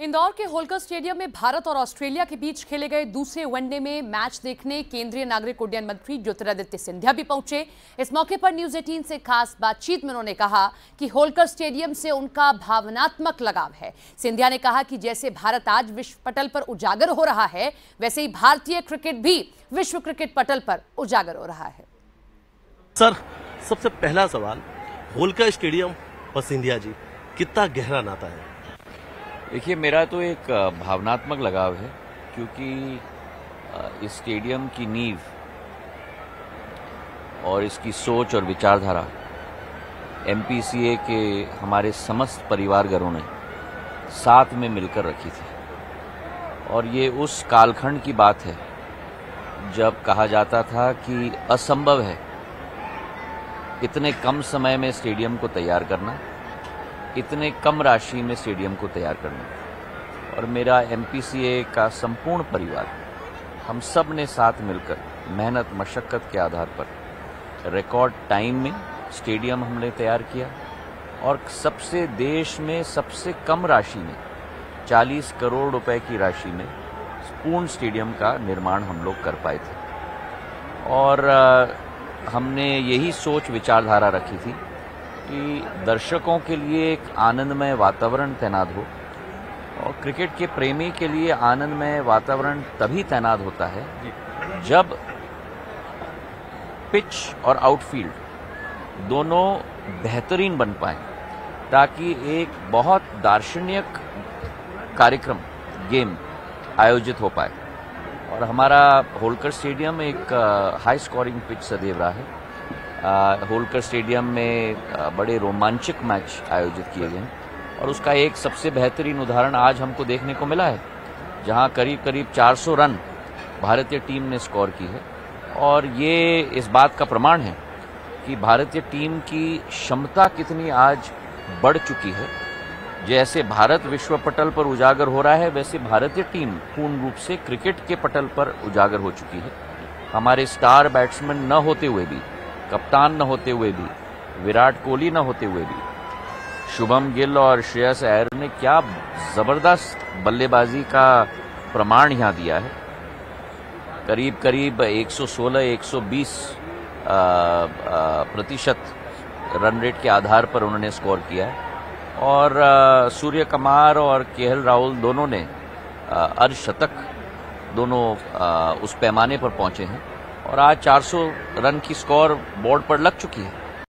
इंदौर के होलकर स्टेडियम में भारत और ऑस्ट्रेलिया के बीच खेले गए दूसरे वनडे में मैच देखने केंद्रीय नागरिक उड्डयन मंत्री ज्योतिरादित्य सिंधिया भी पहुंचे। इस मौके पर न्यूज़18 से खास बातचीत में उन्होंने कहा कि होलकर स्टेडियम से उनका भावनात्मक लगाव है। सिंधिया ने कहा कि जैसे भारत आज विश्व पटल पर उजागर हो रहा है, वैसे ही भारतीय क्रिकेट भी विश्व क्रिकेट पटल पर उजागर हो रहा है। सर, सबसे पहला सवाल, होलकर स्टेडियम और सिंधिया जी कितना गहरा नाता है? देखिए, मेरा तो एक भावनात्मक लगाव है क्योंकि इस स्टेडियम की नींव और इसकी सोच और विचारधारा एमपीसीए के हमारे समस्त परिवारगणों ने साथ में मिलकर रखी थी। और ये उस कालखंड की बात है जब कहा जाता था कि असंभव है इतने कम समय में स्टेडियम को तैयार करना, इतने कम राशि में स्टेडियम को तैयार करना। और मेरा एमपीसीए का संपूर्ण परिवार, हम सब ने साथ मिलकर मेहनत मशक्क़त के आधार पर रिकॉर्ड टाइम में स्टेडियम हमने तैयार किया और सबसे देश में सबसे कम राशि में 40 करोड़ रुपए की राशि में पूर्ण स्टेडियम का निर्माण हम लोग कर पाए थे। और हमने यही सोच विचारधारा रखी थी कि दर्शकों के लिए एक आनंदमय वातावरण तैनात हो और क्रिकेट के प्रेमी के लिए आनंदमय वातावरण तभी तैनात होता है जब पिच और आउटफील्ड दोनों बेहतरीन बन पाए, ताकि एक बहुत दार्शनिक कार्यक्रम गेम आयोजित हो पाए। और हमारा होलकर स्टेडियम एक हाई स्कोरिंग पिच सदैव रहा है। होलकर स्टेडियम में बड़े रोमांचक मैच आयोजित किए गए और उसका एक सबसे बेहतरीन उदाहरण आज हमको देखने को मिला है, जहां करीब करीब 400 रन भारतीय टीम ने स्कोर की है। और ये इस बात का प्रमाण है कि भारतीय टीम की क्षमता कितनी आज बढ़ चुकी है। जैसे भारत विश्व पटल पर उजागर हो रहा है, वैसे भारतीय टीम पूर्ण रूप से क्रिकेट के पटल पर उजागर हो चुकी है। हमारे स्टार बैट्समैन न होते हुए भी, कप्तान न होते हुए भी, विराट कोहली न होते हुए भी, शुभम गिल और श्रेयस अय्यर ने क्या ज़बरदस्त बल्लेबाजी का प्रमाण यहाँ दिया है। करीब करीब 116-120 प्रतिशत रन रेट के आधार पर उन्होंने स्कोर किया है। और सूर्य कुमार और KL राहुल दोनों ने अर्धशतक दोनों उस पैमाने पर पहुँचे हैं और आज 400 रन की स्कोर बोर्ड पर लग चुकी है।